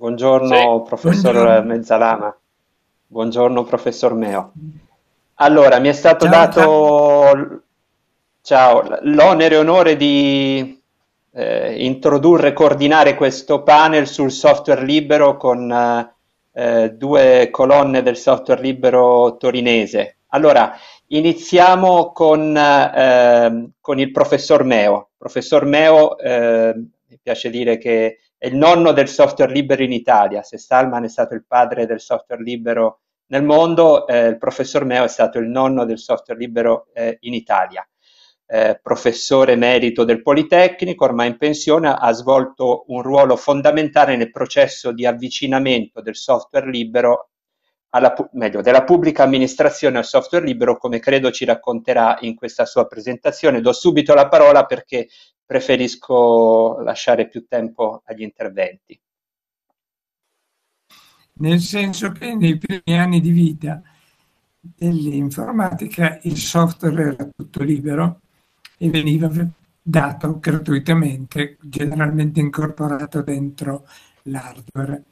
Buongiorno, sì. Professor Buongiorno. Mezzalama. Buongiorno, professor Meo. Allora, mi è stato dato l'onere e onore di introdurre e coordinare questo panel sul software libero con due colonne del software libero torinese. Allora, iniziamo con il professor Meo. Professor Meo, mi piace dire che è il nonno del software libero in Italia. Se Stallman è stato il padre del software libero nel mondo, il professor Meo è stato il nonno del software libero in Italia. Professore emerito del Politecnico, ormai in pensione, ha svolto un ruolo fondamentale nel processo di avvicinamento del software libero, della pubblica amministrazione al software libero, come credo ci racconterà in questa sua presentazione. Do subito la parola perché preferisco lasciare più tempo agli interventi. Nel senso che nei primi anni di vita dell'informatica il software era tutto libero e veniva dato gratuitamente, generalmente incorporato dentro l'hardware.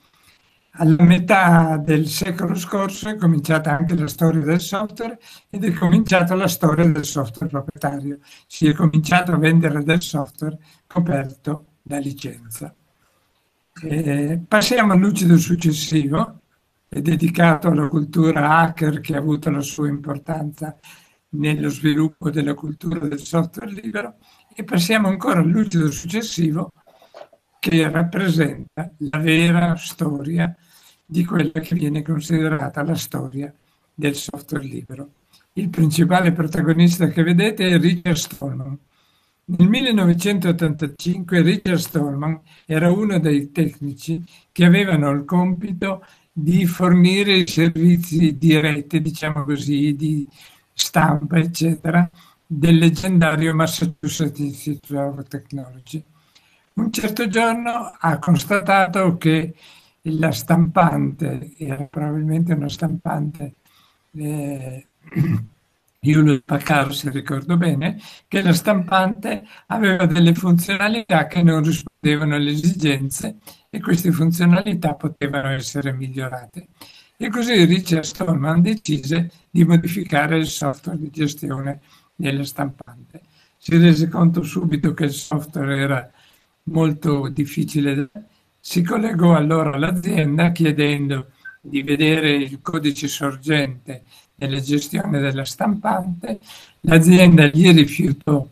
Alla metà del secolo scorso è cominciata anche la storia del software ed è cominciata la storia del software proprietario. Si è cominciato a vendere del software coperto da licenza. Passiamo al lucido successivo, è dedicato alla cultura hacker, che ha avuto la sua importanza nello sviluppo della cultura del software libero, e passiamo ancora al lucido successivo, che rappresenta la vera storia di quella che viene considerata la storia del software libero. Il principale protagonista che vedete è Richard Stallman. Nel 1985 Richard Stallman era uno dei tecnici che avevano il compito di fornire i servizi di rete, diciamo così, di stampa, eccetera, del leggendario Massachusetts Institute of Technology. Un certo giorno ha constatato che la stampante, era probabilmente una stampante Hewlett Packard, se ricordo bene, che la stampante aveva delle funzionalità che non rispondevano alle esigenze e queste funzionalità potevano essere migliorate. E così Richard Stallman decise di modificare il software di gestione della stampante. Si rese conto subito che il software era molto difficile. Si collegò allora all'azienda chiedendo di vedere il codice sorgente nella gestione della stampante. L'azienda gli rifiutò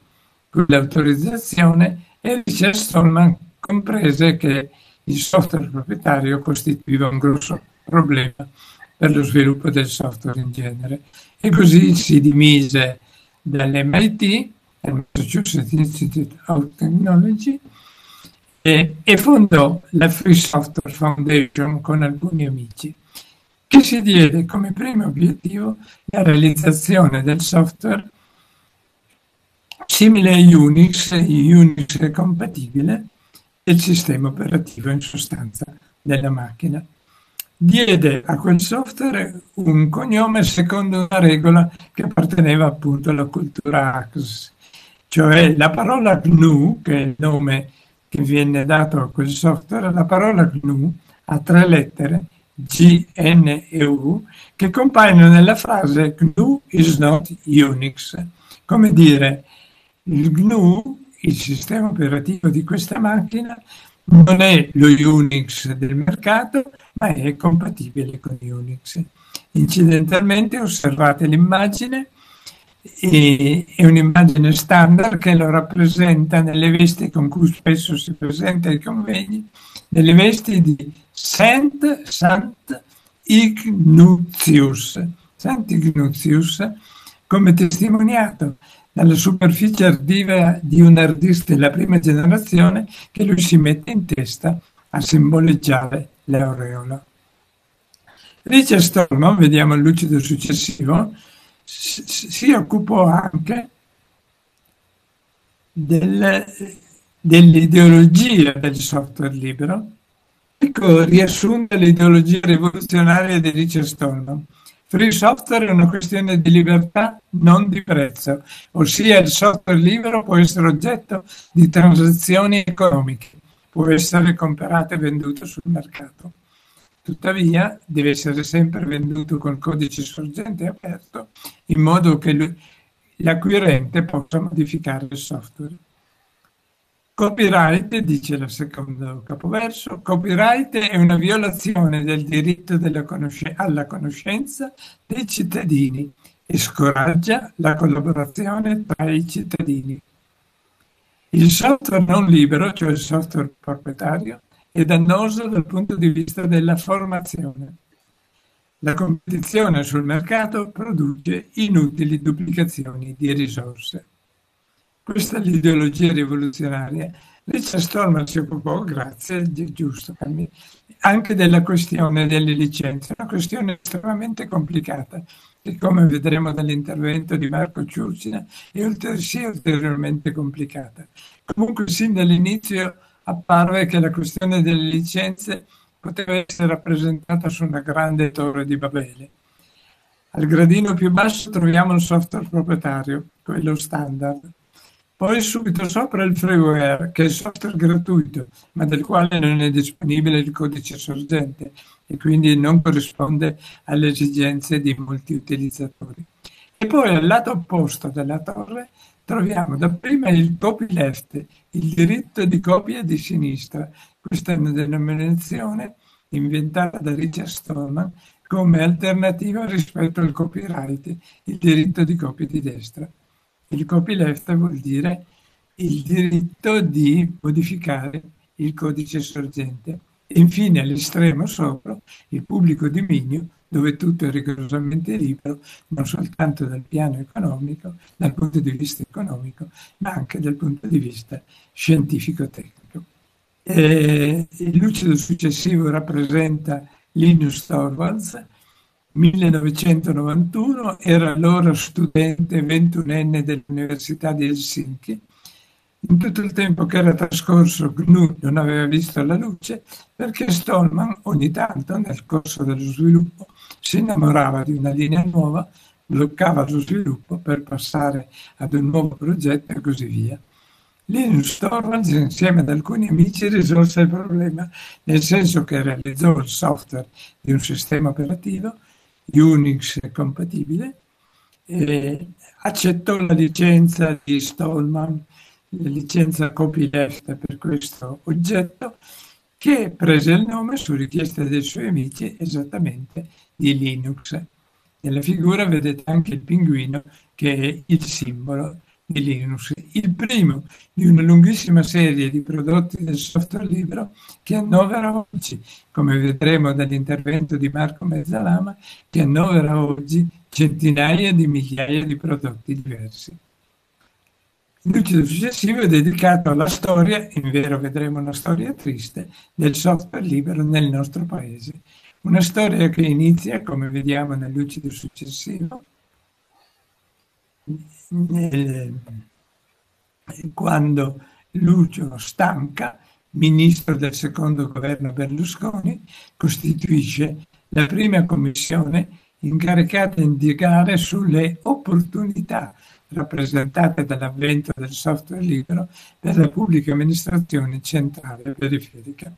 quell'autorizzazione e Richard Stallman comprese che il software proprietario costituiva un grosso problema per lo sviluppo del software in genere, e così si dimise dall'MIT, Massachusetts Institute of Technology, e fondò la Free Software Foundation con alcuni amici, che si diede come primo obiettivo la realizzazione del software simile a Unix è compatibile, del sistema operativo in sostanza della macchina. Diede a quel software un cognome secondo una regola che apparteneva appunto alla cultura hacker, cioè la parola GNU, che è il nome che viene dato a quel software. La parola GNU ha tre lettere, GNU, che compaiono nella frase GNU is not Unix, come dire il GNU, il sistema operativo di questa macchina, non è lo Unix del mercato, ma è compatibile con Unix. Incidentalmente osservate l'immagine, è un'immagine standard che lo rappresenta nelle vesti con cui spesso si presenta ai convegni, nelle vesti di Sant Ignatius, come testimoniato dalla superficie ardiva di un artista della prima generazione che lui si mette in testa a simboleggiare l'aureola. Richard Stallman, vediamo il lucido successivo, si occupò anche dell'ideologia del software libero. Ecco riassunta l'ideologia rivoluzionaria di Richard Stallman. Free software è una questione di libertà, non di prezzo, ossia il software libero può essere oggetto di transazioni economiche, può essere comprato e venduto sul mercato. Tuttavia, deve essere sempre venduto con codice sorgente aperto, in modo che l'acquirente possa modificare il software. Copyright, dice la seconda capoverso, copyright è una violazione del diritto alla conoscenza dei cittadini e scoraggia la collaborazione tra i cittadini. Il software non libero, cioè il software proprietario, è dannoso dal punto di vista della formazione. La competizione sul mercato produce inutili duplicazioni di risorse. Questa è l'ideologia rivoluzionaria. Richard Stallman si occupò, grazie, giusto, anche della questione delle licenze, una questione estremamente complicata che, come vedremo dall'intervento di Marco Ciurcina, è ulteriormente complicata. Comunque, sin dall'inizio apparve che la questione delle licenze poteva essere rappresentata su una grande torre di Babele. Al gradino più basso troviamo il software proprietario, quello standard. Poi subito sopra il freeware, che è software gratuito, ma del quale non è disponibile il codice sorgente e quindi non corrisponde alle esigenze di molti utilizzatori. E poi al lato opposto della torre troviamo dapprima il copyleft, il diritto di copia di sinistra. Questa è una denominazione inventata da Richard Stallman come alternativa rispetto al copyright, il diritto di copia di destra. Il copyleft vuol dire il diritto di modificare il codice sorgente. Infine, all'estremo sopra, il pubblico dominio, dove tutto è rigorosamente libero, non soltanto dal piano economico, dal punto di vista economico, ma anche dal punto di vista scientifico-tecnico. Il lucido successivo rappresenta Linus Torvalds, 1991, era allora studente 21enne dell'Università di Helsinki. In tutto il tempo che era trascorso GNU non aveva visto la luce, perché Stallman ogni tanto nel corso dello sviluppo si innamorava di una linea nuova, bloccava lo sviluppo per passare ad un nuovo progetto e così via. Linus Torvalds, insieme ad alcuni amici, risolse il problema, nel senso che realizzò il software di un sistema operativo Unix compatibile, accettò la licenza di Stallman, la licenza copyleft per questo oggetto, che prese il nome su richiesta dei suoi amici esattamente di Linux. Nella figura vedete anche il pinguino che è il simbolo di Linux, il primo di una lunghissima serie di prodotti del software libero che annovera oggi, come vedremo dall'intervento di Marco Mezzalama, che annovera oggi centinaia di migliaia di prodotti diversi. Il lucido successivo è dedicato alla storia, in vero vedremo una storia triste, del software libero nel nostro paese. Una storia che inizia, come vediamo nel lucido successivo, quando Lucio Stanca, ministro del secondo governo Berlusconi, costituisce la prima commissione incaricata di indagare sulle opportunità rappresentate dall'avvento del software libero per la pubblica amministrazione centrale e periferica.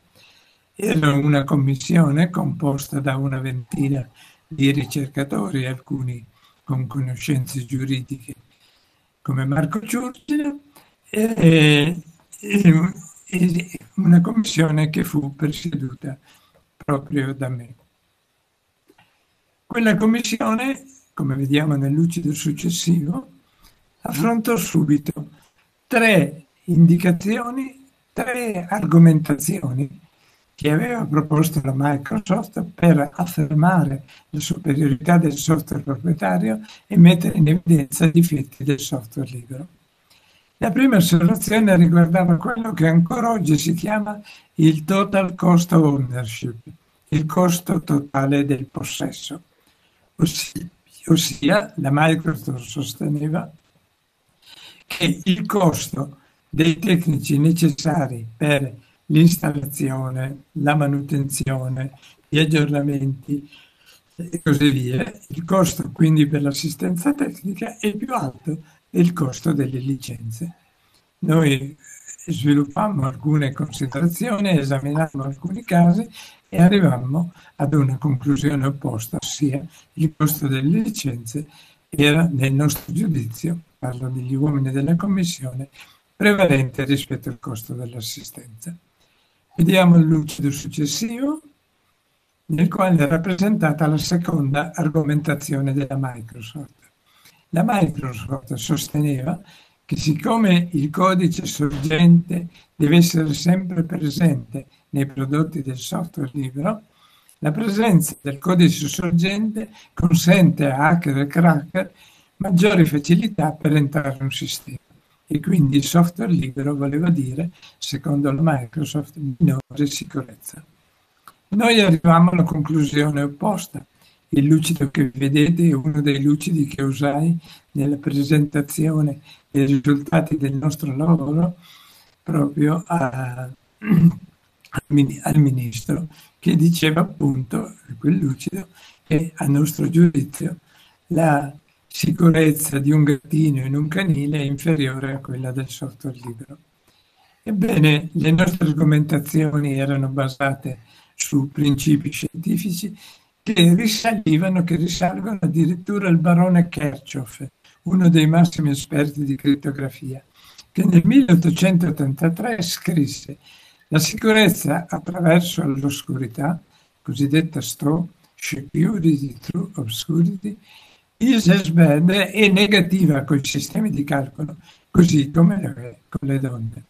Era una commissione composta da una ventina di ricercatori, alcuni con conoscenze giuridiche come Marco Ciurcina, e una commissione che fu presieduta proprio da me. Quella commissione, come vediamo nel lucido successivo, affrontò subito tre indicazioni, tre argomentazioni che aveva proposto la Microsoft per affermare la superiorità del software proprietario e mettere in evidenza i difetti del software libero. La prima osservazione riguardava quello che ancora oggi si chiama il total cost of ownership, il costo totale del possesso. Ossia, la Microsoft sosteneva che il costo dei tecnici necessari per l'installazione, la manutenzione, gli aggiornamenti e così via, il costo quindi per l'assistenza tecnica è più alto del costo delle licenze. Noi sviluppammo alcune considerazioni, esaminammo alcuni casi e arrivammo ad una conclusione opposta, ossia il costo delle licenze era, nel nostro giudizio, parlo degli uomini della Commissione, prevalente rispetto al costo dell'assistenza. Vediamo il lucido successivo, nel quale è rappresentata la seconda argomentazione della Microsoft. La Microsoft sosteneva che siccome il codice sorgente deve essere sempre presente nei prodotti del software libero, la presenza del codice sorgente consente a hacker e cracker maggiori facilità per entrare in un sistema. E quindi il software libero voleva dire, secondo la Microsoft, minore sicurezza. Noi arrivavamo alla conclusione opposta. Il lucido che vedete è uno dei lucidi che usai nella presentazione dei risultati del nostro lavoro proprio al Ministro, che diceva appunto, quel lucido, che a nostro giudizio la sicurezza di un gattino in un canile è inferiore a quella del software libero. Ebbene, le nostre argomentazioni erano basate su principi scientifici che risalgono addirittura al barone Kerchoff, uno dei massimi esperti di crittografia, che nel 1883 scrisse: la sicurezza attraverso l'oscurità, cosiddetta straw, security through obscurity, is as bad, è negativa con i sistemi di calcolo, così come lo è con le donne.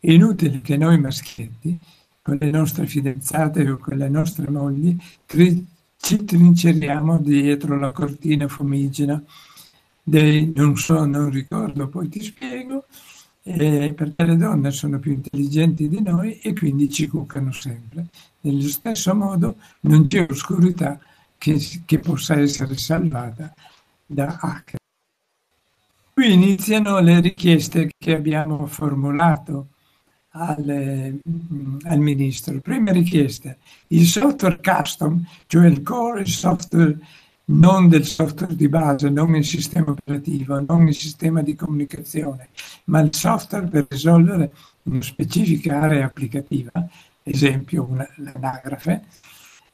È inutile che noi maschietti, con le nostre fidanzate o con le nostre mogli, ci trinceriamo dietro la cortina fumigena dei non ricordo, poi ti spiego, perché le donne sono più intelligenti di noi e quindi ci cuccano sempre. Nello stesso modo non c'è oscurità che possa essere salvata da hacker. Qui iniziano le richieste che abbiamo formulato al Ministro. Prima richiesta: il software custom, cioè il core software non del software di base, non il sistema operativo, non il sistema di comunicazione, ma il software per risolvere una specifica area applicativa, esempio l'anagrafe.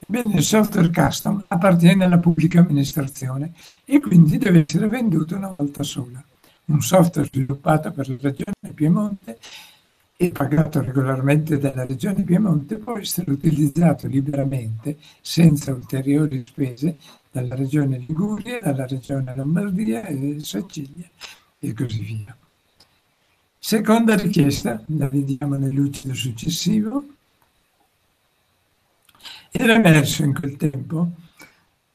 Ebbene, il software custom appartiene alla pubblica amministrazione e quindi deve essere venduto una volta sola. Un software sviluppato per la Regione Piemonte e pagato regolarmente dalla Regione Piemonte può essere utilizzato liberamente, senza ulteriori spese, dalla Regione Liguria, dalla Regione Lombardia e Sicilia e così via. Seconda richiesta, la vediamo nel lucido successivo. Era emerso in quel tempo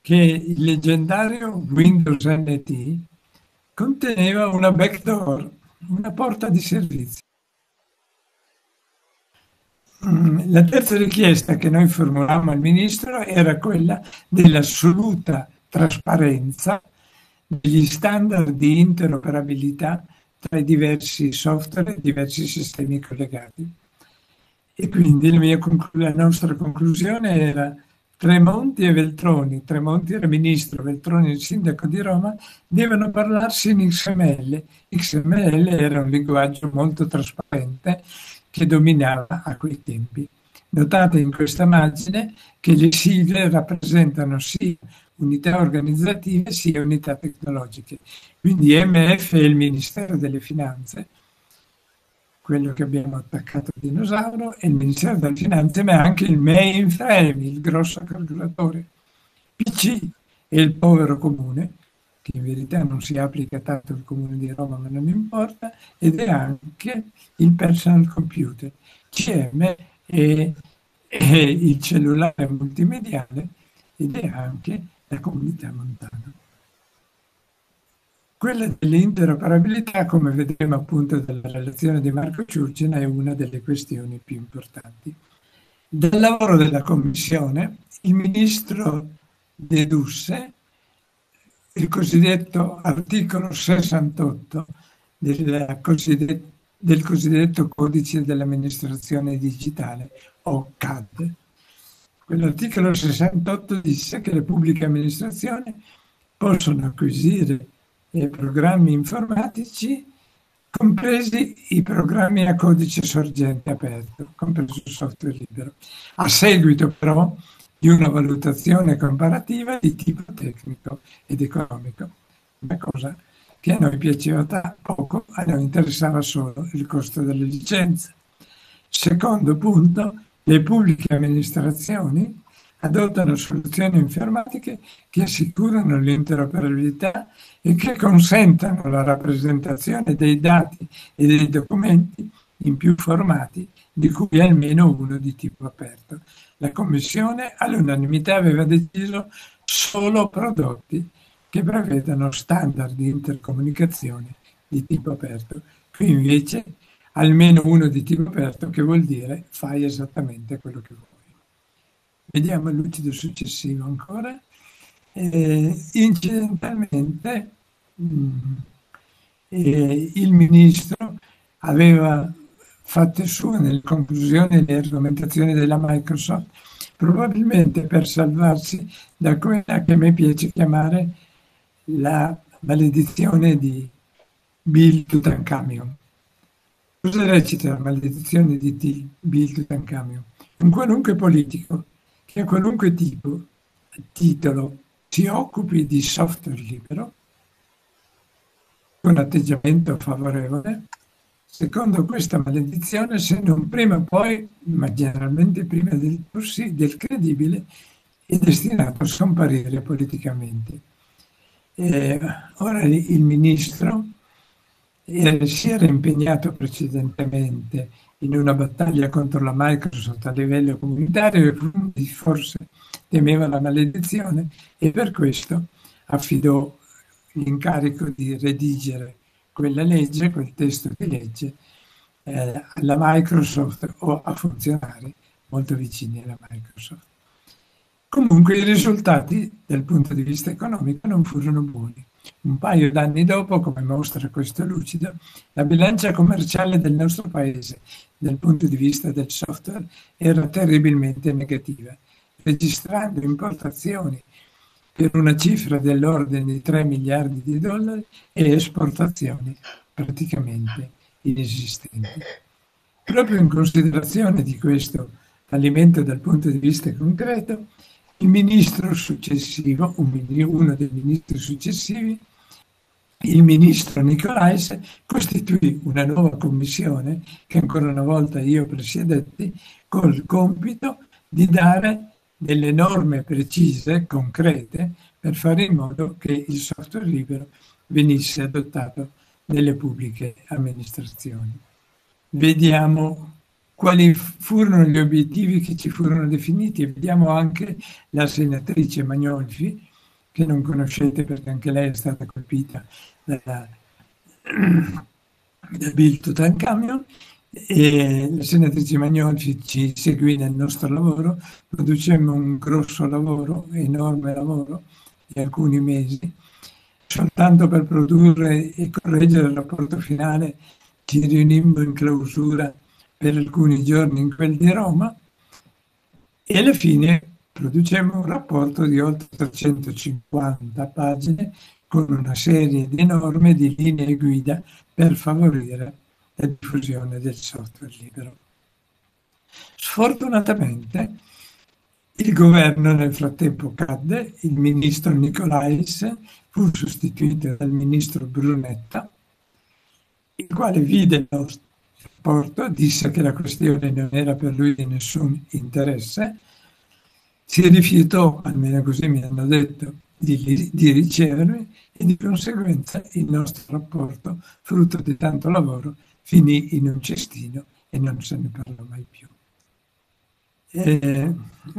che il leggendario Windows NT conteneva una backdoor, una porta di servizio. La terza richiesta che noi formulammo al Ministro era quella dell'assoluta trasparenza degli standard di interoperabilità tra i diversi software e diversi sistemi collegati. E quindi la nostra conclusione era Tremonti e Veltroni, Tremonti era Ministro, Veltroni il Sindaco di Roma, devono parlarsi in XML. XML era un linguaggio molto trasparente che dominava a quei tempi. Notate in questa immagine che le sigle rappresentano sia unità organizzative sia unità tecnologiche. Quindi MF è il Ministero delle Finanze, quello che abbiamo attaccato al dinosauro, e il Ministero delle Finanze, ma anche il mainframe, il grosso calcolatore. PC è il povero comune, che in verità non si applica tanto al Comune di Roma, ma non importa, ed è anche il personal computer. CM è il cellulare multimediale ed è anche la comunità montana. Quella dell'interoperabilità, come vedremo appunto dalla relazione di Marco Ciurcina, è una delle questioni più importanti. Dal lavoro della Commissione il Ministro dedusse il cosiddetto articolo 68 del cosiddetto Codice dell'amministrazione digitale, o CAD. Quell'articolo 68 disse che le pubbliche amministrazioni possono acquisire programmi informatici compresi i programmi a codice sorgente aperto, compreso il software libero, a seguito però di una valutazione comparativa di tipo tecnico ed economico, una cosa che a noi piaceva poco, a noi interessava solo il costo delle licenze. Secondo punto, le pubbliche amministrazioni adottano soluzioni informatiche che assicurano l'interoperabilità e che consentano la rappresentazione dei dati e dei documenti in più formati, di cui almeno uno di tipo aperto. La Commissione all'unanimità aveva deciso solo prodotti che prevedano standard di intercomunicazione di tipo aperto. Qui invece almeno uno di tipo aperto, che vuol dire fai esattamente quello che vuoi. Vediamo il lucido successivo ancora. Incidentalmente il ministro aveva fatte sue nelle conclusioni le argomentazioni della Microsoft, probabilmente per salvarsi da quella che a me piace chiamare la maledizione di Bill Tutankhamon. Cosa recita la maledizione di Bill Tutankhamon? Un qualunque politico che a qualunque tipo, titolo, si occupi di software libero con atteggiamento favorevole, secondo questa maledizione, se non prima o poi, ma generalmente prima del credibile, è destinato a scomparire politicamente. Ora il ministro si era impegnato precedentemente in una battaglia contro la Microsoft a livello comunitario e quindi forse temeva la maledizione e per questo affidò l'incarico di redigere quella legge, quel testo di legge, alla Microsoft o a funzionari molto vicini alla Microsoft. Comunque i risultati dal punto di vista economico non furono buoni. Un paio d'anni dopo, come mostra questo lucido, la bilancia commerciale del nostro paese dal punto di vista del software era terribilmente negativa, registrando importazioni per una cifra dell'ordine di $3 miliardi e esportazioni praticamente inesistenti. Proprio in considerazione di questo fallimento dal punto di vista concreto, il ministro successivo, uno dei ministri successivi, il ministro Nicolaes, costituì una nuova commissione che ancora una volta io presiedetti, col compito di dare delle norme precise, concrete, per fare in modo che il software libero venisse adottato nelle pubbliche amministrazioni. Vediamo quali furono gli obiettivi che ci furono definiti e vediamo anche la senatrice Magnolfi, che non conoscete perché anche lei è stata colpita da Bill Tutankhamon. E la senatrice Magnolfi ci seguì nel nostro lavoro, producemmo un grosso lavoro, enorme lavoro, di alcuni mesi, soltanto per produrre e correggere il rapporto finale. Ci riunimmo in clausura per alcuni giorni in quel di Roma e alla fine producemmo un rapporto di oltre 350 pagine con una serie di norme, di linee guida per favorire la diffusione del software libero. Sfortunatamente il governo nel frattempo cadde, il ministro Nicolaes fu sostituito dal ministro Brunetta, il quale vide il nostro rapporto, disse che la questione non era per lui di nessun interesse, si rifiutò, almeno così mi hanno detto, di ricevermi e di conseguenza il nostro rapporto, frutto di tanto lavoro, finì in un cestino e non se ne parlò mai più.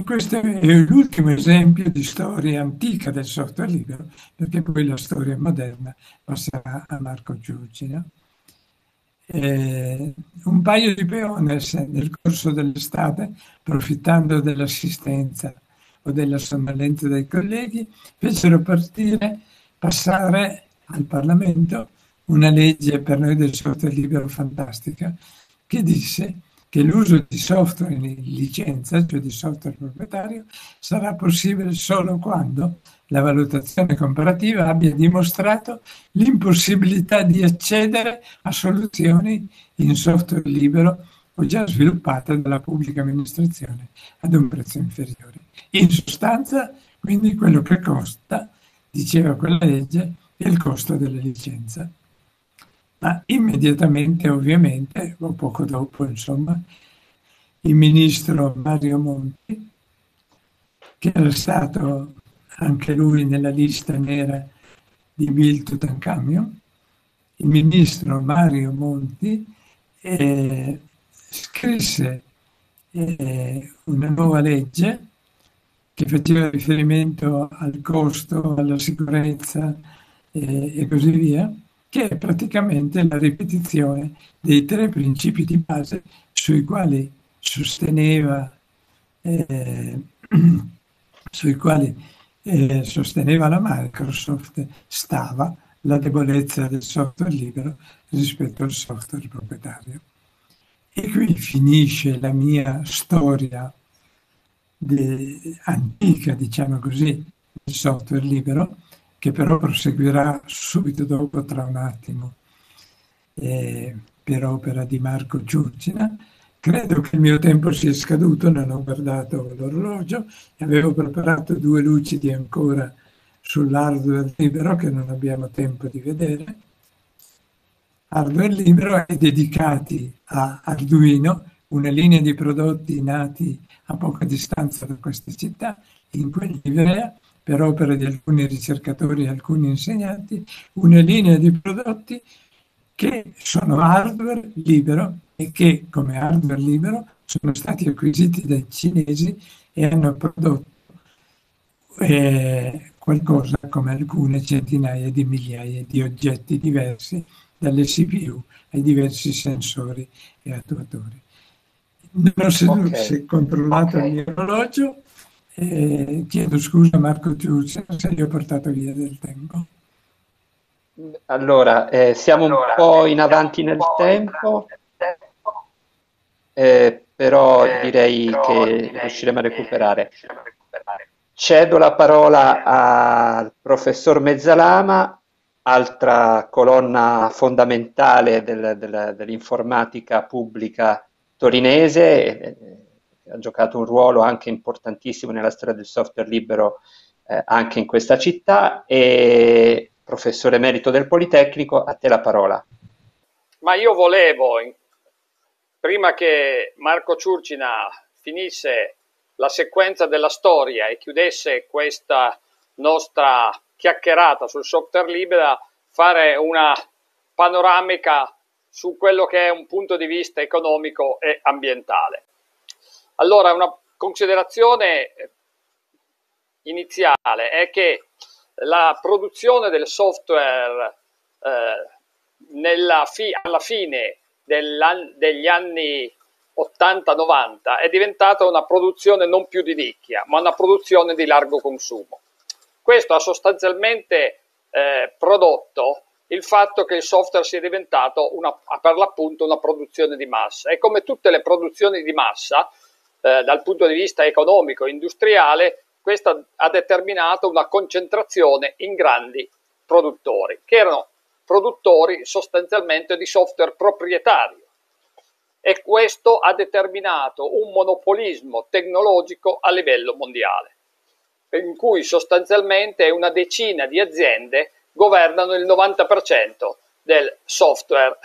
Questo è l'ultimo esempio di storia antica del software libero, perché poi la storia moderna passerà a Marco Ciurcina. Un paio di peones nel corso dell'estate, approfittando dell'assistenza o della sonnolenza dei colleghi, fecero passare al Parlamento una legge per noi del software libero fantastica, che disse che l'uso di software in licenza, cioè di software proprietario, sarà possibile solo quando la valutazione comparativa abbia dimostrato l'impossibilità di accedere a soluzioni in software libero o già sviluppate dalla pubblica amministrazione ad un prezzo inferiore. In sostanza, quindi, quello che costa, diceva quella legge, è il costo della licenza. Ma immediatamente, ovviamente, o poco dopo, insomma, il ministro Mario Monti, che era stato anche lui nella lista nera di Bill Tutankhamon, il ministro Mario Monti scrisse una nuova legge che faceva riferimento al costo, alla sicurezza e così via, che è praticamente la ripetizione dei tre principi di base sui quali sosteneva la Microsoft, stava la debolezza del software libero rispetto al software proprietario. E qui finisce la mia storia antica, diciamo così, del software libero, che però proseguirà subito dopo, tra un attimo, per opera di Marco Ciurcina. Credo che il mio tempo sia scaduto, non ho guardato l'orologio, e avevo preparato due lucidi ancora sull'hardware libero che non abbiamo tempo di vedere. Hardware libero è dedicati a Arduino, una linea di prodotti nati a poca distanza da questa città, in quell'Ivrea, per opera di alcuni ricercatori e alcuni insegnanti, una linea di prodotti che sono hardware libero e che, come hardware libero, sono stati acquisiti dai cinesi e hanno prodotto qualcosa come alcune centinaia di migliaia di oggetti diversi, dalle CPU ai diversi sensori e attuatori. Non ho se controllato il mio orologio. Chiedo scusa Marco Ciurcina se gli ho portato via del tempo. Allora, siamo un po' in avanti nel tempo, però direi che riusciremo a recuperare. Cedo la parola al professor Mezzalama, altra colonna fondamentale dell'informatica pubblica torinese, ha giocato un ruolo anche importantissimo nella storia del software libero anche in questa città, e professore emerito del Politecnico, a te la parola. Ma io volevo, prima che Marco Ciurcina finisse la sequenza della storia e chiudesse questa nostra chiacchierata sul software libero, fare una panoramica su quello che è un punto di vista economico e ambientale. Allora, una considerazione iniziale è che la produzione del software alla fine degli anni 80-90 è diventata una produzione non più di nicchia, ma una produzione di largo consumo. Questo ha sostanzialmente prodotto il fatto che il software sia diventato per l'appunto una produzione di massa, e come tutte le produzioni di massa, dal punto di vista economico e industriale, questa ha determinato una concentrazione in grandi produttori, che erano produttori sostanzialmente di software proprietario, e questo ha determinato un monopolismo tecnologico a livello mondiale, in cui sostanzialmente una decina di aziende governano il 90% del software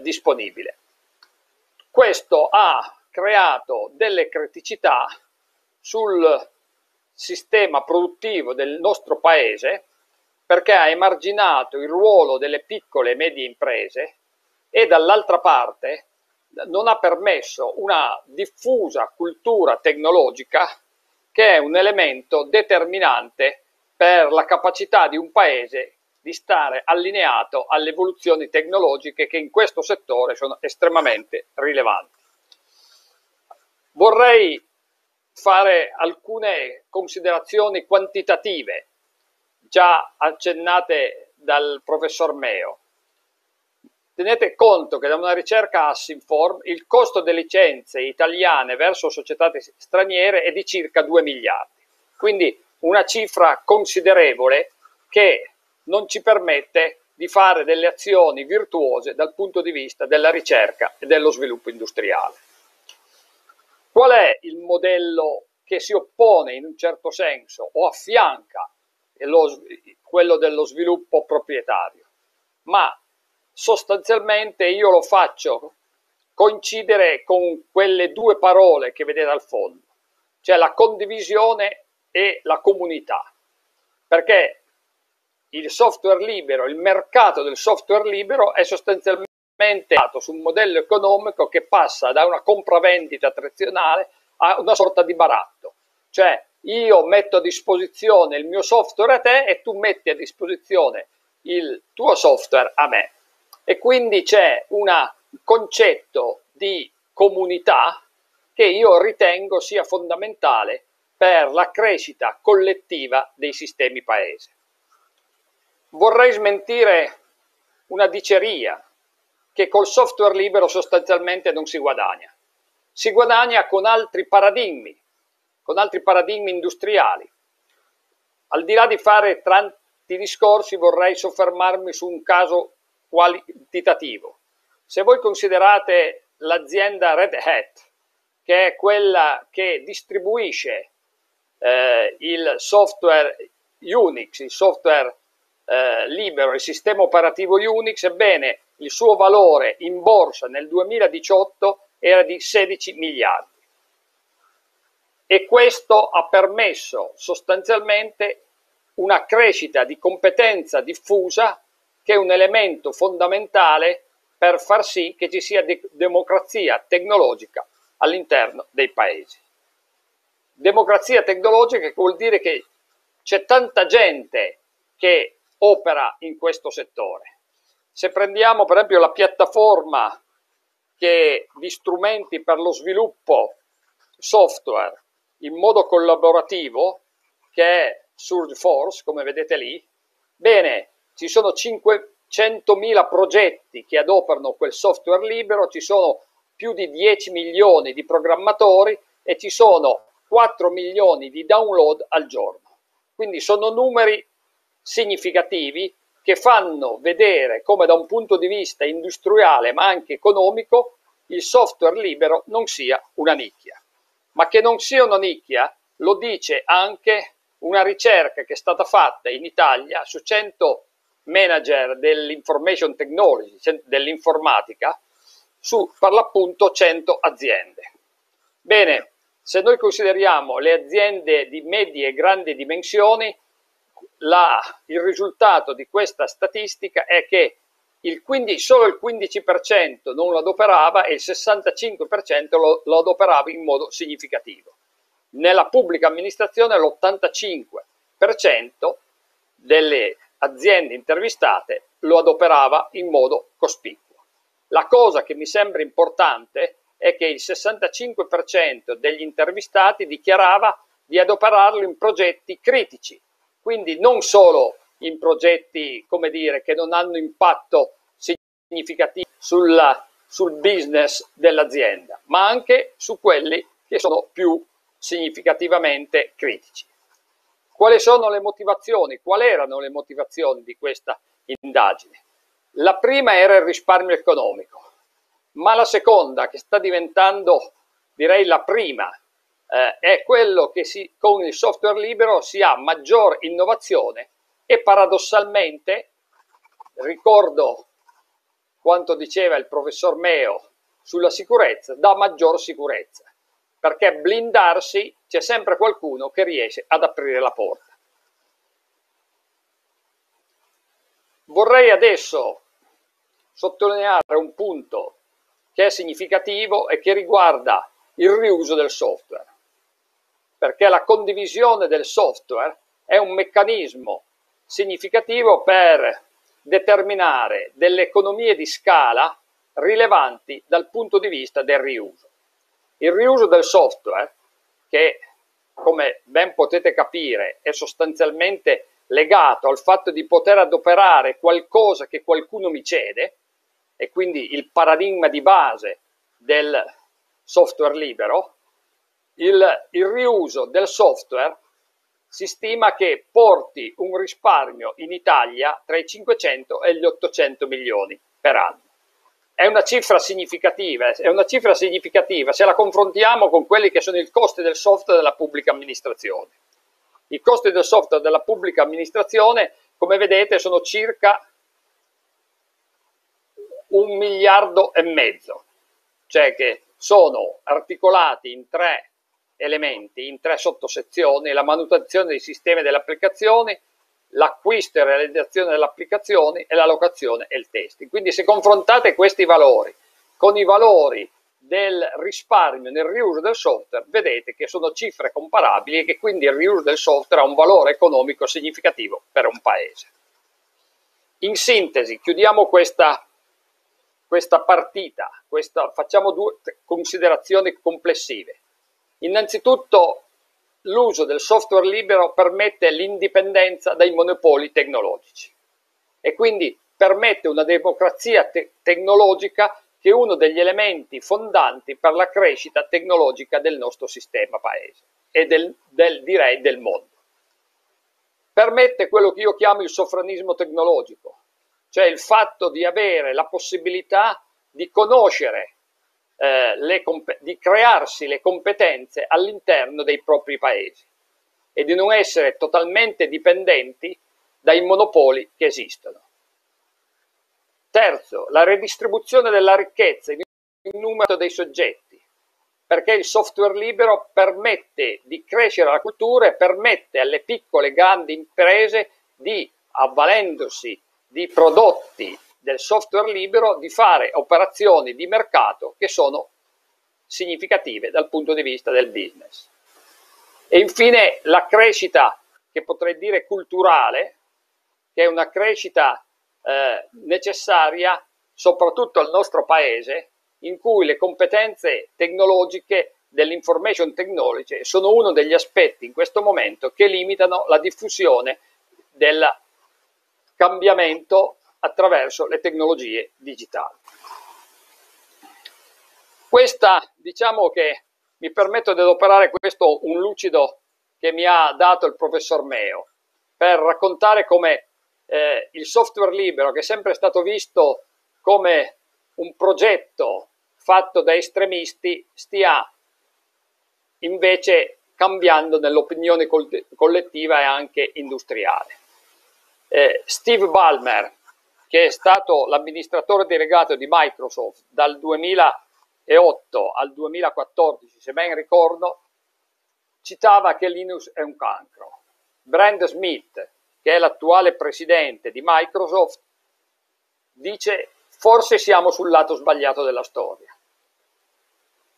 disponibile. Questo ha creato delle criticità sul sistema produttivo del nostro paese, perché ha emarginato il ruolo delle piccole e medie imprese e dall'altra parte non ha permesso una diffusa cultura tecnologica, che è un elemento determinante per la capacità di un paese di stare allineato alle evoluzioni tecnologiche, che in questo settore sono estremamente rilevanti. Vorrei fare alcune considerazioni quantitative, già accennate dal professor Meo. Tenete conto che da una ricerca Assinform il costo delle licenze italiane verso società straniere è di circa 2 miliardi. Quindi una cifra considerevole che non ci permette di fare delle azioni virtuose dal punto di vista della ricerca e dello sviluppo industriale. Qual è il modello che si oppone in un certo senso o affianca quello dello sviluppo proprietario? Ma sostanzialmente io lo faccio coincidere con quelle due parole che vedete al fondo, cioè la condivisione e la comunità, perché il software libero, il mercato del software libero è sostanzialmente basato su un modello economico che passa da una compravendita tradizionale a una sorta di baratto, cioè io metto a disposizione il mio software a te e tu metti a disposizione il tuo software a me. E quindi c'è un concetto di comunità che io ritengo sia fondamentale per la crescita collettiva dei sistemi paese. Vorrei smentire una diceria che col software libero sostanzialmente non si guadagna. Si guadagna con altri paradigmi industriali. Al di là di fare tanti discorsi, vorrei soffermarmi su un caso qualitativo. Se voi considerate l'azienda Red Hat, che è quella che distribuisce il software Unix, il software libero, il sistema operativo Unix, ebbene il suo valore in borsa nel 2018 era di 16 miliardi. E questo ha permesso sostanzialmente una crescita di competenza diffusa che è un elemento fondamentale per far sì che ci sia democrazia tecnologica all'interno dei paesi. Democrazia tecnologica vuol dire che c'è tanta gente che opera in questo settore. Se prendiamo per esempio la piattaforma di strumenti per lo sviluppo software in modo collaborativo, che è SourceForge, come vedete lì, bene, ci sono 500.000 progetti che adoperano quel software libero, ci sono più di 10 milioni di programmatori e ci sono 4 milioni di download al giorno. Quindi sono numeri significativi che fanno vedere come da un punto di vista industriale ma anche economico il software libero non sia una nicchia. Ma che non sia una nicchia lo dice anche una ricerca che è stata fatta in Italia su 100 manager dell'information technology, dell'informatica, su per l'appunto 100 aziende. Bene, se noi consideriamo le aziende di medie e grandi dimensioni, il risultato di questa statistica è che solo il 15% non lo adoperava e il 65% lo adoperava in modo significativo. Nella pubblica amministrazione l'85% delle aziende intervistate lo adoperava in modo cospicuo. La cosa che mi sembra importante è che il 65% degli intervistati dichiarava di adoperarlo in progetti critici, quindi non solo in progetti, come dire, che non hanno impatto significativo sul business dell'azienda, ma anche su quelli che sono più significativamente critici. Quali sono le motivazioni? Quali erano le motivazioni di questa indagine? La prima era il risparmio economico, ma la seconda, che sta diventando direi la prima, è quello che con il software libero si ha maggior innovazione e paradossalmente, ricordo quanto diceva il professor Meo sulla sicurezza, dà maggior sicurezza. Perché blindarsi c'è sempre qualcuno che riesce ad aprire la porta. Vorrei adesso sottolineare un punto che è significativo e che riguarda il riuso del software, perché la condivisione del software è un meccanismo significativo per determinare delle economie di scala rilevanti dal punto di vista del riuso. Il riuso del software, che come ben potete capire è sostanzialmente legato al fatto di poter adoperare qualcosa che qualcuno mi cede, e quindi il paradigma di base del software libero, il riuso del software si stima che porti un risparmio in Italia tra i 500 e gli 800 milioni per anno. È una cifra significativa, se la confrontiamo con quelli che sono i costi del software della pubblica amministrazione. I costi del software della pubblica amministrazione, come vedete, sono circa 1,5 miliardi, cioè che sono articolati in 3 elementi, in 3 sottosezioni: la manutenzione dei sistemi e delle applicazioni, l'acquisto e realizzazione delle applicazioni e la locazione e il testing. Quindi se confrontate questi valori con i valori del risparmio nel riuso del software, vedete che sono cifre comparabili e che quindi il riuso del software ha un valore economico significativo per un paese. In sintesi, chiudiamo questa partita, facciamo 2 considerazioni complessive. Innanzitutto, l'uso del software libero permette l'indipendenza dai monopoli tecnologici e quindi permette una democrazia tecnologica, che è uno degli elementi fondanti per la crescita tecnologica del nostro sistema paese e del mondo. Permette quello che io chiamo il sovranismo tecnologico, cioè il fatto di avere la possibilità di conoscere, di crearsi le competenze all'interno dei propri paesi e di non essere totalmente dipendenti dai monopoli che esistono. Terzo, la redistribuzione della ricchezza in numero dei soggetti, perché il software libero permette di crescere la cultura e permette alle piccole e grandi imprese di, avvalendosi di prodotti del software libero, di fare operazioni di mercato che sono significative dal punto di vista del business. E infine la crescita, che potrei dire culturale, che è una crescita necessaria soprattutto al nostro paese, in cui le competenze tecnologiche dell'information technology sono uno degli aspetti in questo momento che limitano la diffusione del cambiamento attraverso le tecnologie digitali. Questa, diciamo che mi permetto di adoperare questo un lucido che mi ha dato il professor Meo per raccontare come il software libero, che è sempre stato visto come un progetto fatto da estremisti, stia invece cambiando nell'opinione collettiva e anche industriale. Steve Ballmer, che è stato l'amministratore delegato di Microsoft dal 2008 al 2014, se ben ricordo, citava che Linux è un cancro. Brad Smith, che è l'attuale presidente di Microsoft, dice: forse siamo sul lato sbagliato della storia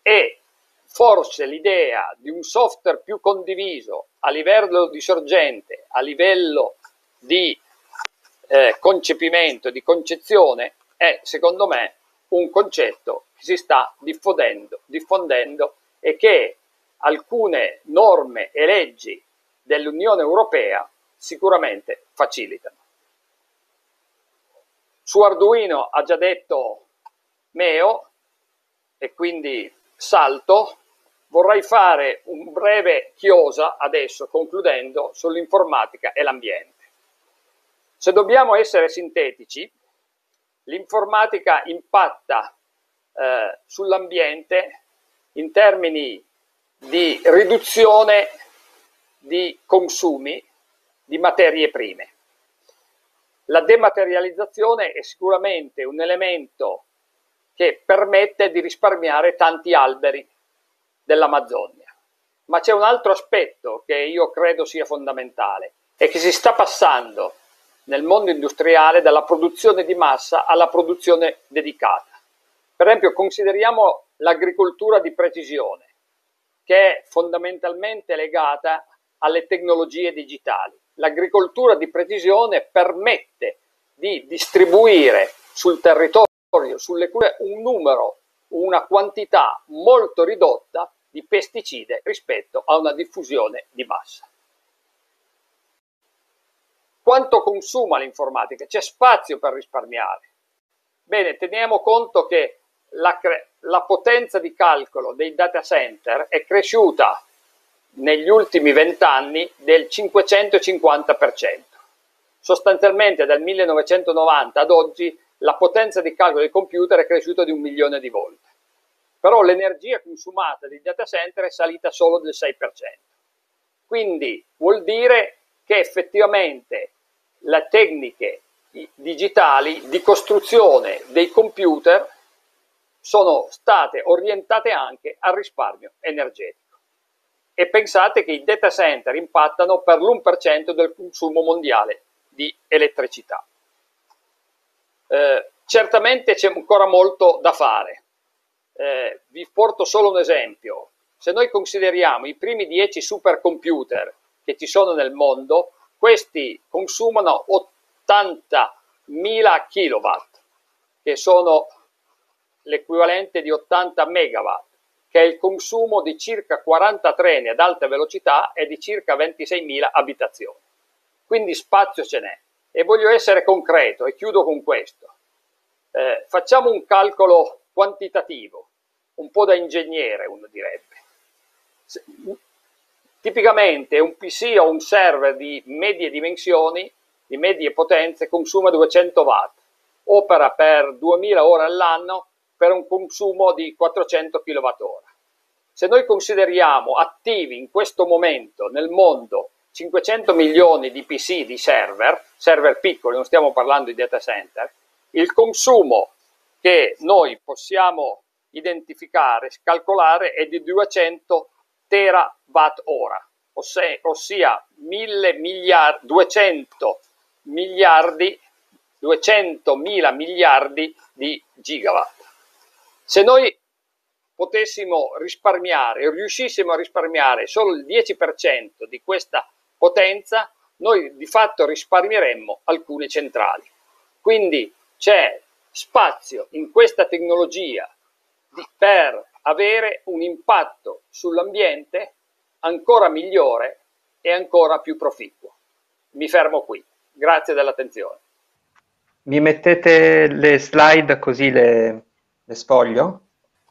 e forse l'idea di un software più condiviso a livello di sorgente, a livello di concepimento, di concezione, è secondo me un concetto che si sta diffondendo e che alcune norme e leggi dell'Unione Europea sicuramente facilitano. Su Arduino ha già detto Meo e quindi salto. Vorrei fare un breve chiosa adesso, concludendo, sull'informatica e l'ambiente. Se dobbiamo essere sintetici, l'informatica impatta sull'ambiente in termini di riduzione di consumi di materie prime. La dematerializzazione è sicuramente un elemento che permette di risparmiare tanti alberi dell'Amazzonia, ma c'è un altro aspetto che io credo sia fondamentale, è che si sta passando nel mondo industriale dalla produzione di massa alla produzione dedicata. Per esempio, consideriamo l'agricoltura di precisione, che è fondamentalmente legata alle tecnologie digitali. L'agricoltura di precisione permette di distribuire sul territorio, sulle colture, un numero, una quantità molto ridotta di pesticide rispetto a una diffusione di massa. Quanto consuma l'informatica? C'è spazio per risparmiare. Bene, teniamo conto che la potenza di calcolo dei data center è cresciuta negli ultimi 20 anni del 550%. Sostanzialmente dal 1990 ad oggi la potenza di calcolo del computer è cresciuta di 1 milione di volte. Però l'energia consumata dei data center è salita solo del 6%. Quindi vuol dire che effettivamente le tecniche digitali di costruzione dei computer sono state orientate anche al risparmio energetico. E pensate che i data center impattano per l'1% del consumo mondiale di elettricità. Certamente c'è ancora molto da fare. Vi porto solo un esempio. Se noi consideriamo i primi 10 supercomputer che ci sono nel mondo, questi consumano 80.000 kilowatt, che sono l'equivalente di 80 megawatt, che è il consumo di circa 40 treni ad alta velocità e di circa 26.000 abitazioni. Quindi spazio ce n'è. E voglio essere concreto e chiudo con questo. Facciamo un calcolo quantitativo, un po' da ingegnere uno direbbe. Tipicamente un PC o un server di medie dimensioni, di medie potenze, consuma 200 watt, opera per 2.000 ore all'anno per un consumo di 400 kWh. Se noi consideriamo attivi in questo momento nel mondo 500 milioni di PC, di server piccoli, non stiamo parlando di data center, il consumo che noi possiamo identificare, calcolare, è di 200 terawatt ora, ossia 200.000 miliardi di gigawatt. Se noi potessimo risparmiare, o riuscissimo a risparmiare solo il 10% di questa potenza, noi di fatto risparmieremmo alcune centrali. Quindi c'è spazio in questa tecnologia per avere un impatto sull'ambiente ancora migliore e ancora più proficuo. Mi fermo qui. Grazie dell'attenzione. Mi mettete le slide così le sfoglio?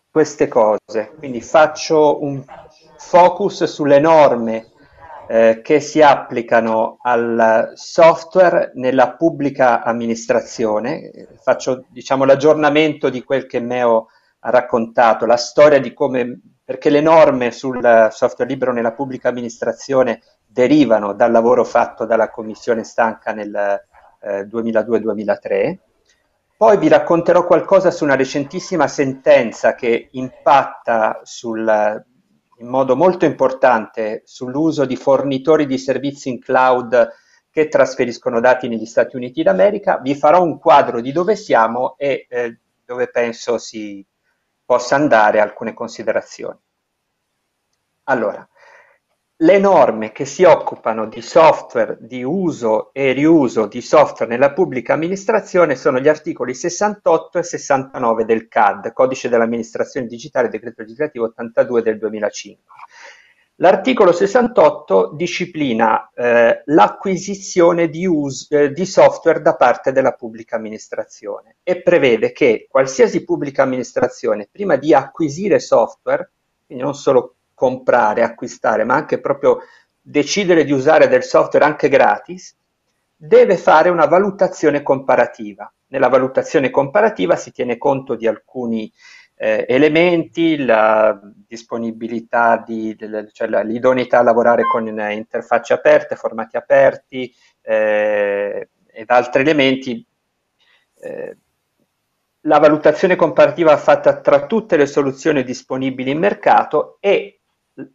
Queste cose. Quindi faccio un focus sulle norme che si applicano al software nella pubblica amministrazione. Faccio, diciamo, l'aggiornamento di quel che Meo ha raccontato, la storia di come, perché le norme sul software libero nella pubblica amministrazione derivano dal lavoro fatto dalla Commissione Stanca nel 2002-2003. Poi vi racconterò qualcosa su una recentissima sentenza che impatta in modo molto importante sull'uso di fornitori di servizi in cloud che trasferiscono dati negli Stati Uniti d'America. Vi farò un quadro di dove siamo e dove penso si possa andare, alcune considerazioni. Allora, le norme che si occupano di software, di uso e riuso di software nella pubblica amministrazione sono gli articoli 68 e 69 del CAD, Codice dell'amministrazione digitale, decreto legislativo 82 del 2005. L'articolo 68 disciplina l'acquisizione di software da parte della pubblica amministrazione e prevede che qualsiasi pubblica amministrazione, prima di acquisire software, quindi non solo comprare, acquistare, ma anche proprio decidere di usare del software anche gratis, deve fare una valutazione comparativa. Nella valutazione comparativa si tiene conto di alcuni elementi, la disponibilità, cioè l'idoneità a lavorare con interfacce aperte, formati aperti ed altri elementi. La valutazione comparativa fatta tra tutte le soluzioni disponibili in mercato e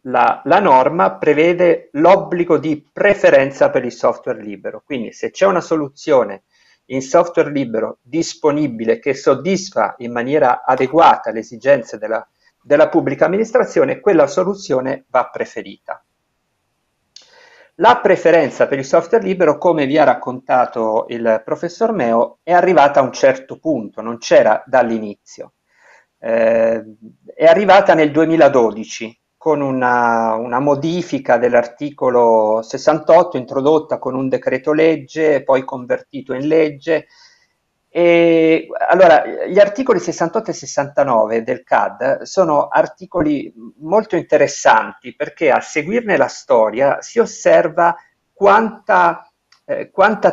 la norma prevede l'obbligo di preferenza per il software libero. Quindi se c'è una soluzione in software libero disponibile che soddisfa in maniera adeguata le esigenze della pubblica amministrazione, quella soluzione va preferita. La preferenza per il software libero, come vi ha raccontato il professor Meo, è arrivata a un certo punto, non c'era dall'inizio. È arrivata nel 2012, con una modifica dell'articolo 68 introdotta con un decreto legge, poi convertito in legge, E allora, gli articoli 68 e 69 del CAD sono articoli molto interessanti, perché a seguirne la storia si osserva quanta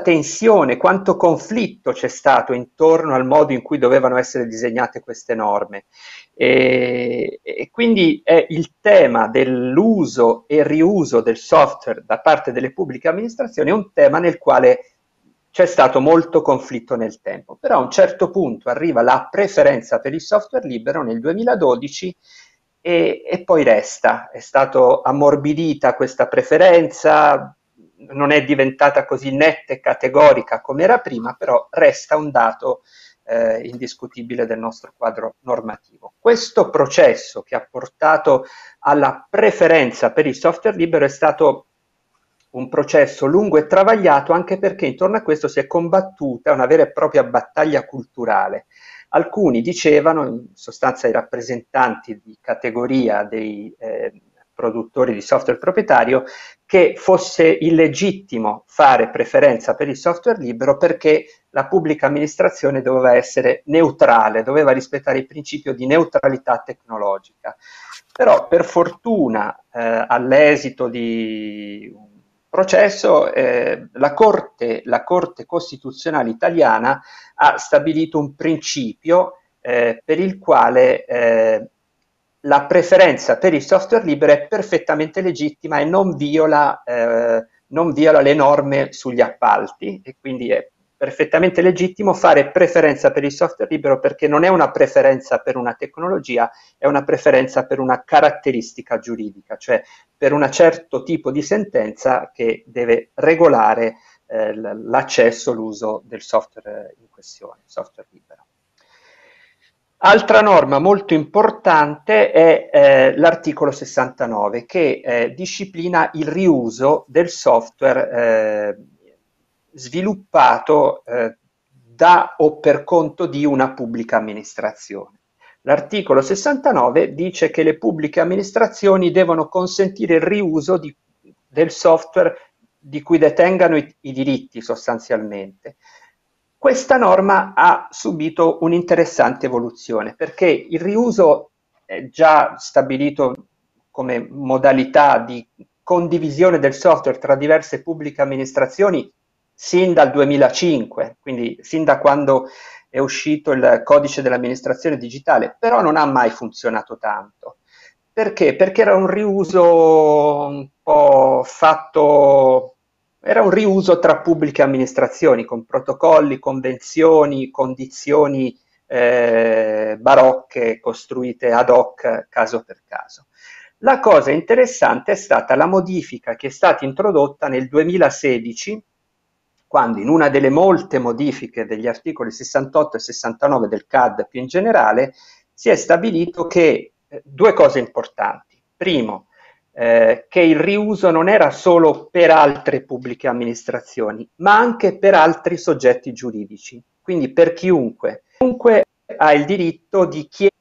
tensione, quanto conflitto c'è stato intorno al modo in cui dovevano essere disegnate queste norme. E quindi è il tema dell'uso e riuso del software da parte delle pubbliche amministrazioni è un tema nel quale c'è stato molto conflitto nel tempo, però a un certo punto arriva la preferenza per il software libero nel 2012 e poi resta. È stata ammorbidita questa preferenza, non è diventata così netta e categorica come era prima, però resta un dato indiscutibile del nostro quadro normativo. Questo processo che ha portato alla preferenza per il software libero è stato un processo lungo e travagliato, anche perché intorno a questo si è combattuta una vera e propria battaglia culturale. Alcuni dicevano, in sostanza i rappresentanti di categoria dei produttori di software proprietario, che fosse illegittimo fare preferenza per il software libero perché la pubblica amministrazione doveva essere neutrale, doveva rispettare il principio di neutralità tecnologica. Però per fortuna all'esito di processo, la Corte Costituzionale italiana ha stabilito un principio per il quale la preferenza per il software libero è perfettamente legittima e non viola le norme sugli appalti, e quindi è perfettamente legittimo fare preferenza per il software libero perché non è una preferenza per una tecnologia, è una preferenza per una caratteristica giuridica, cioè per un certo tipo di sentenza che deve regolare l'accesso, l'uso del software in questione, software libero. Altra norma molto importante è l'articolo 69, che disciplina il riuso del software sviluppato da o per conto di una pubblica amministrazione. L'articolo 69 dice che le pubbliche amministrazioni devono consentire il riuso del software di cui detengano i diritti sostanzialmente. Questa norma ha subito un'interessante evoluzione, perché il riuso è già stabilito come modalità di condivisione del software tra diverse pubbliche amministrazioni sin dal 2005, quindi sin da quando è uscito il Codice dell'amministrazione digitale, però non ha mai funzionato tanto. Perché? Perché era un riuso un po' fatto, era un riuso tra pubbliche amministrazioni, con protocolli, convenzioni, condizioni barocche costruite ad hoc, caso per caso. La cosa interessante è stata la modifica che è stata introdotta nel 2016, quando in una delle molte modifiche degli articoli 68 e 69 del CAD più in generale si è stabilito che due cose importanti. Primo, che il riuso non era solo per altre pubbliche amministrazioni, ma anche per altri soggetti giuridici, quindi per chiunque. Chiunque ha il diritto di chiedere: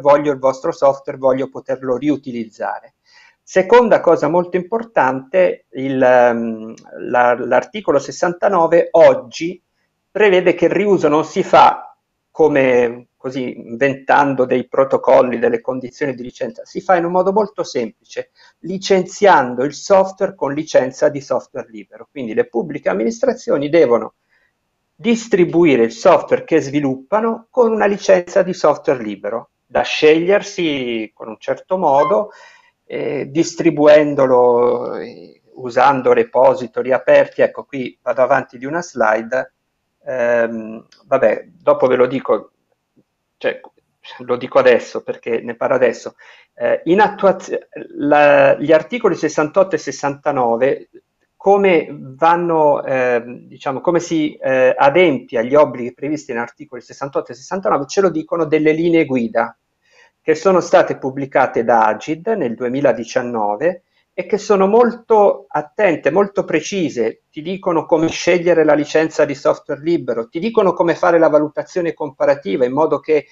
voglio il vostro software, voglio poterlo riutilizzare. Seconda cosa molto importante, l'articolo 69 oggi prevede che il riuso non si fa come così inventando dei protocolli, delle condizioni di licenza, si fa in un modo molto semplice, licenziando il software con licenza di software libero. Quindi le pubbliche amministrazioni devono distribuire il software che sviluppano con una licenza di software libero, da scegliersi con un certo modo, distribuendolo usando repository aperti. Ecco, qui vado avanti di una slide, vabbè, dopo ve lo dico, cioè, lo dico adesso perché ne parlo adesso. Gli articoli 68 e 69 come vanno, diciamo, come si adempie agli obblighi previsti negli articoli 68 e 69 ce lo dicono delle linee guida che sono state pubblicate da AGID nel 2019 e che sono molto attente, molto precise, ti dicono come scegliere la licenza di software libero, ti dicono come fare la valutazione comparativa in modo che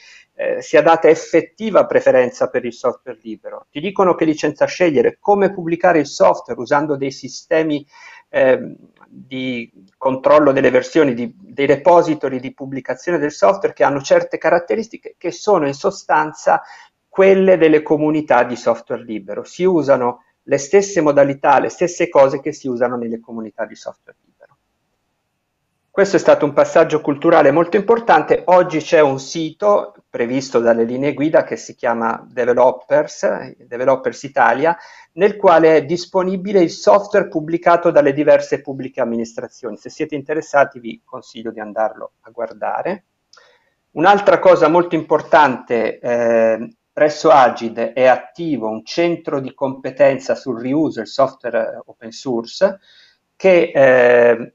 sia data effettiva preferenza per il software libero, ti dicono che licenza scegliere, come pubblicare il software usando dei sistemi di controllo delle versioni, dei repository di pubblicazione del software che hanno certe caratteristiche che sono in sostanza quelle delle comunità di software libero, si usano le stesse modalità, le stesse cose che si usano nelle comunità di software libero. Questo è stato un passaggio culturale molto importante. Oggi c'è un sito previsto dalle linee guida che si chiama Developers Italia, nel quale è disponibile il software pubblicato dalle diverse pubbliche amministrazioni. Se siete interessati vi consiglio di andarlo a guardare. Un'altra cosa molto importante, presso AGID è attivo un centro di competenza sul riuso del software open source che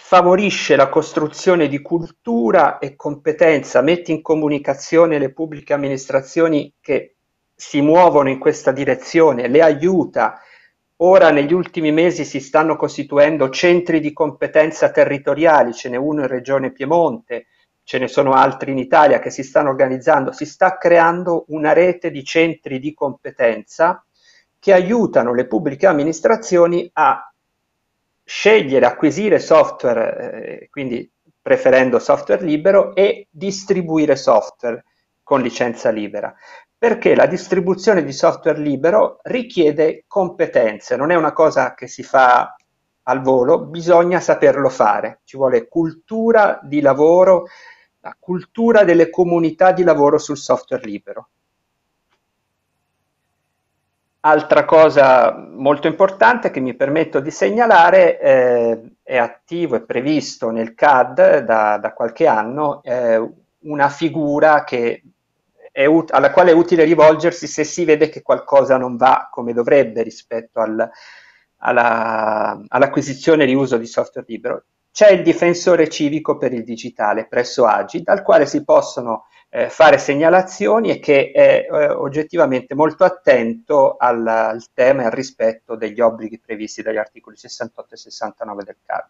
favorisce la costruzione di cultura e competenza, mette in comunicazione le pubbliche amministrazioni che si muovono in questa direzione, le aiuta. Ora negli ultimi mesi si stanno costituendo centri di competenza territoriali, ce n'è uno in Regione Piemonte, ce ne sono altri in Italia che si stanno organizzando, si sta creando una rete di centri di competenza che aiutano le pubbliche amministrazioni a scegliere, acquisire software, quindi preferendo software libero, e distribuire software con licenza libera. Perché la distribuzione di software libero richiede competenze, non è una cosa che si fa al volo, bisogna saperlo fare, ci vuole cultura di lavoro, la cultura delle comunità di lavoro sul software libero. Altra cosa molto importante che mi permetto di segnalare, è attivo e previsto nel CAD da qualche anno una figura che alla quale è utile rivolgersi se si vede che qualcosa non va come dovrebbe rispetto all'acquisizione e riuso di software libero. C'è il difensore civico per il digitale presso AGID, al quale si possono fare segnalazioni e che è oggettivamente molto attento al tema e al rispetto degli obblighi previsti dagli articoli 68 e 69 del CAD.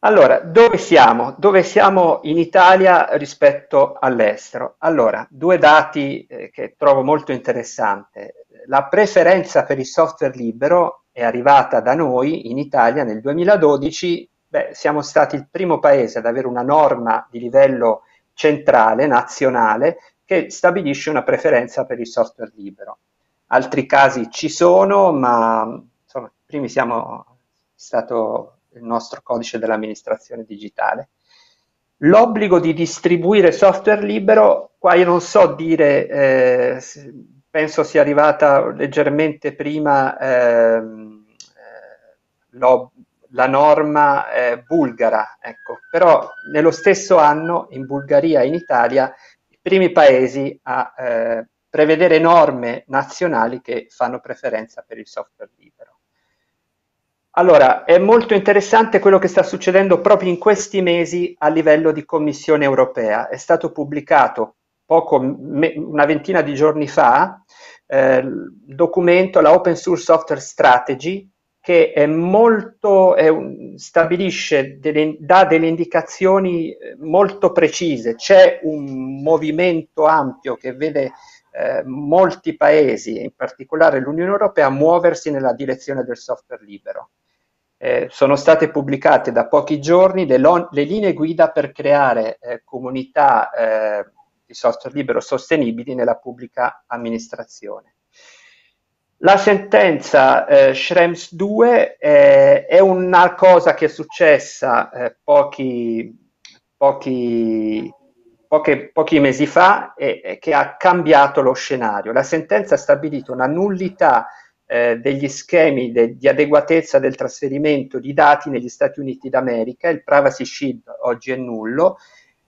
Allora, dove siamo? Dove siamo in Italia rispetto all'estero? Allora, due dati che trovo molto interessanti. La preferenza per il software libero è arrivata da noi in Italia nel 2012, siamo stati il primo paese ad avere una norma di livello centrale, nazionale, che stabilisce una preferenza per il software libero. Altri casi ci sono, ma insomma, primi siamo stato il nostro codice dell'amministrazione digitale. L'obbligo di distribuire software libero, qua io non so dire... penso sia arrivata leggermente prima la norma bulgara, ecco. Però nello stesso anno in Bulgaria e in Italia i primi paesi a prevedere norme nazionali che fanno preferenza per il software libero. Allora, è molto interessante quello che sta succedendo proprio in questi mesi a livello di Commissione europea. È stato pubblicato una ventina di giorni fa, il documento, la Open Source Software Strategy, che è molto, stabilisce, dà delle indicazioni molto precise. C'è un movimento ampio che vede molti paesi, in particolare l'Unione Europea, muoversi nella direzione del software libero. Sono state pubblicate da pochi giorni le linee guida per creare comunità di software libero sostenibili nella pubblica amministrazione. La sentenza Schrems 2 è una cosa che è successa pochi mesi fa e che ha cambiato lo scenario. La sentenza ha stabilito una nullità degli schemi di adeguatezza del trasferimento di dati negli Stati Uniti d'America, il Privacy Shield oggi è nullo,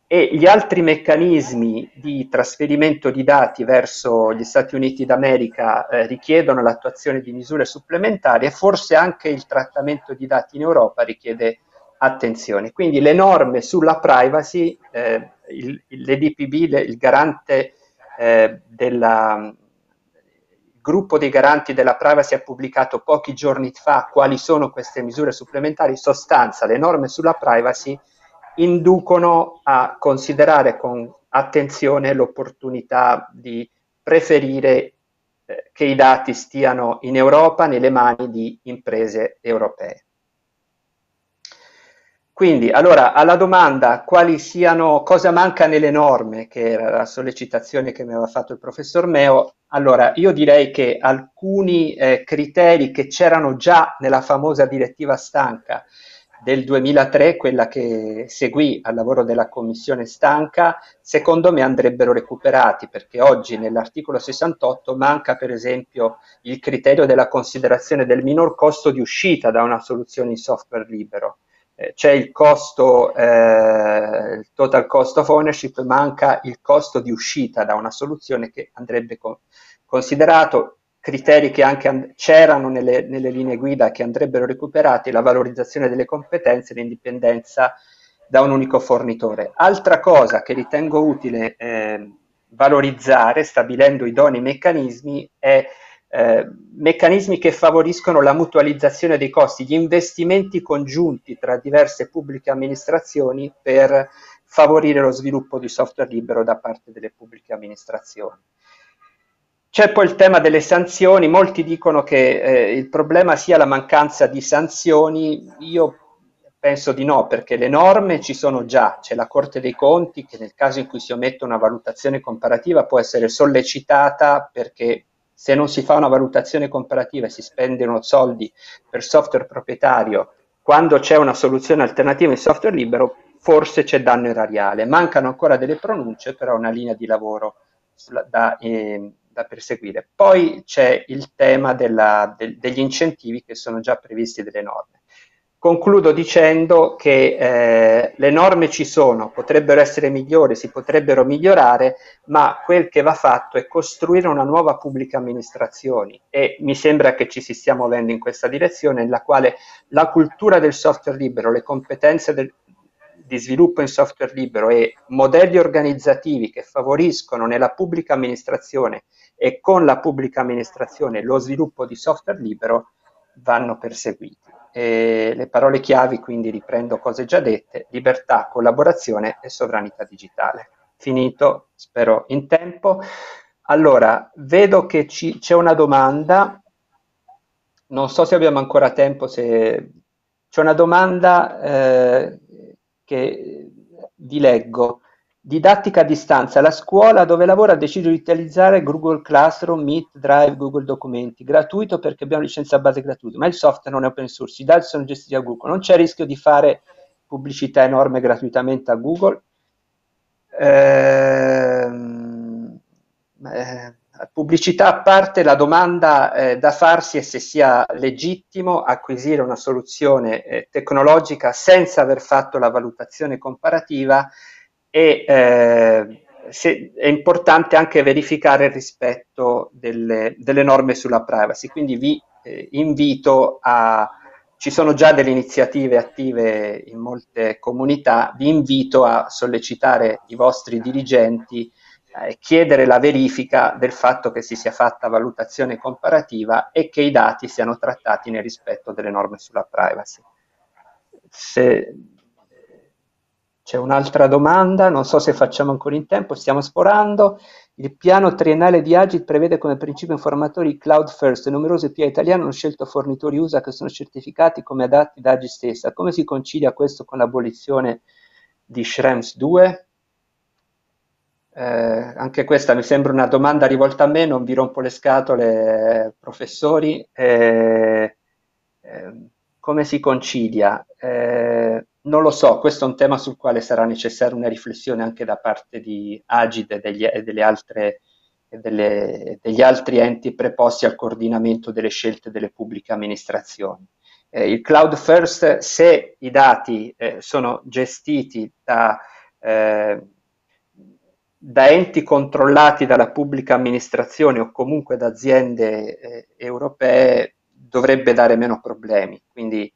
e gli altri meccanismi di trasferimento di dati verso gli Stati Uniti d'America richiedono l'attuazione di misure supplementari e forse anche il trattamento di dati in Europa richiede attenzione. Quindi le norme sulla privacy, l'EDPB, il garante della gruppo dei garanti della privacy ha pubblicato pochi giorni fa quali sono queste misure supplementari. In sostanza, le norme sulla privacy inducono a considerare con attenzione l'opportunità di preferire che i dati stiano in Europa nelle mani di imprese europee. Quindi, allora, alla domanda quali siano, cosa manca nelle norme, che era la sollecitazione che mi aveva fatto il professor Meo, allora io direi che alcuni criteri che c'erano già nella famosa direttiva Stanca del 2003, quella che seguì al lavoro della Commissione Stanca, secondo me andrebbero recuperati, perché oggi nell'articolo 68 manca per esempio il criterio della considerazione del minor costo di uscita da una soluzione in software libero. C'è il costo, il total cost of ownership, manca il costo di uscita da una soluzione che andrebbe considerato. Criteri che anche c'erano nelle linee guida che andrebbero recuperati: la valorizzazione delle competenze e l'indipendenza da un unico fornitore. Altra cosa che ritengo utile valorizzare, stabilendo idonei meccanismi, è meccanismi che favoriscono la mutualizzazione dei costi, gli investimenti congiunti tra diverse pubbliche amministrazioni per favorire lo sviluppo di software libero da parte delle pubbliche amministrazioni. C'è poi il tema delle sanzioni. Molti dicono che il problema sia la mancanza di sanzioni. Io penso di no, perché le norme ci sono già. C'è la Corte dei Conti che, nel caso in cui si omette una valutazione comparativa, può essere sollecitata, perché se non si fa una valutazione comparativa e si spendono soldi per software proprietario, quando c'è una soluzione alternativa in software libero, forse c'è danno erariale. Mancano ancora delle pronunce, però è una linea di lavoro da perseguire. Poi c'è il tema degli incentivi che sono già previsti dalle norme. Concludo dicendo che le norme ci sono, potrebbero essere migliori, si potrebbero migliorare, ma quel che va fatto è costruire una nuova pubblica amministrazione, e mi sembra che ci si stia muovendo in questa direzione, nella quale la cultura del software libero, le competenze di sviluppo in software libero e modelli organizzativi che favoriscono nella pubblica amministrazione e con la pubblica amministrazione lo sviluppo di software libero vanno perseguiti. E le parole chiavi, quindi riprendo cose già dette: libertà, collaborazione e sovranità digitale. Finito, spero in tempo. Allora, vedo che c'è una domanda, non so se abbiamo ancora tempo, se c'è una domanda che vi leggo. Didattica a distanza: la scuola dove lavoro ha deciso di utilizzare Google Classroom, Meet, Drive, Google Documenti, gratuito perché abbiamo licenza base gratuita, ma il software non è open source, i dati sono gestiti da Google. Non c'è rischio di fare pubblicità enorme gratuitamente a Google? Pubblicità a parte, la domanda da farsi è se sia legittimo acquisire una soluzione tecnologica senza aver fatto la valutazione comparativa, e se è importante anche verificare il rispetto delle norme sulla privacy. Quindi vi invito a... Ci sono già delle iniziative attive in molte comunità, vi invito a sollecitare i vostri dirigenti, chiedere la verifica del fatto che si sia fatta valutazione comparativa e che i dati siano trattati nel rispetto delle norme sulla privacy. Se c'è un'altra domanda, non so se facciamo ancora in tempo, stiamo sforando. Il piano triennale di AGID prevede come principio informatori cloud first, e numerose PA italiane hanno scelto fornitori USA che sono certificati come adatti da AGID stessa. Come si concilia questo con l'abolizione di Schrems 2? Anche questa mi sembra una domanda rivolta a me, non vi rompo le scatole, professori. Come si concilia? Non lo so, questo è un tema sul quale sarà necessaria una riflessione anche da parte di AGID e degli altri enti preposti al coordinamento delle scelte delle pubbliche amministrazioni. Il cloud first, se i dati sono gestiti da enti controllati dalla pubblica amministrazione o comunque da aziende europee, dovrebbe dare meno problemi. Quindi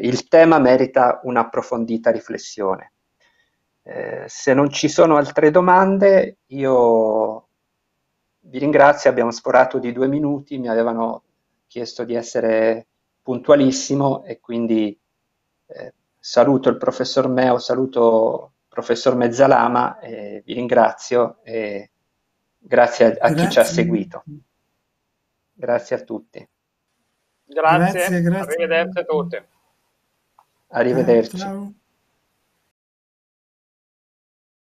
il tema merita un'approfondita riflessione. Se non ci sono altre domande, io vi ringrazio, abbiamo sforato di 2 minuti, mi avevano chiesto di essere puntualissimo e quindi saluto il professor Meo, saluto il professor Mezzalama, vi ringrazio e grazie a chi ci ha seguito. Grazie a tutti. Grazie, grazie. Arrivederci a tutti. Arrivederci. Ciao.